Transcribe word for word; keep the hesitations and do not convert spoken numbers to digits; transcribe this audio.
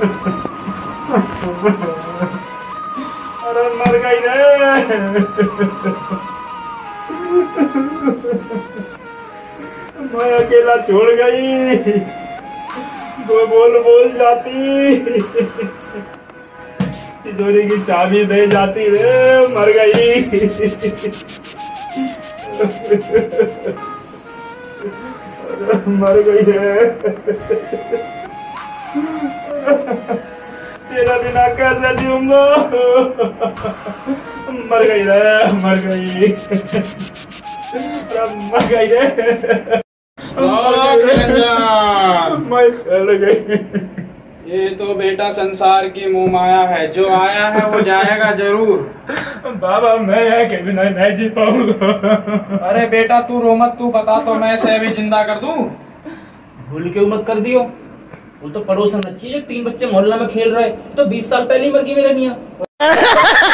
अरे मर गई रे। मैं अकेला छोड़ गई, दो बोल बोल जाती, तिजोरी की चाबी दे जाती रे, मर गई। मर गई है। तेरा बिना कैसे जीऊंगा। मर गई रे, मर गई, मर गई रे। मैं चल गई। ये तो बेटा संसार की मोह माया है, जो आया है वो जाएगा जरूर। बाबा मैं है के बिना नहीं जी पाऊंगा। अरे बेटा तू रो मत, तू बता तो मैं इसे भी जिंदा कर दूं। भूल के मत कर दियो, वो तो पड़ोसन अच्छी है, तीन बच्चे मोहल्ला में खेल रहे, तो बीस साल पहले ही मर गई मेरा मियां।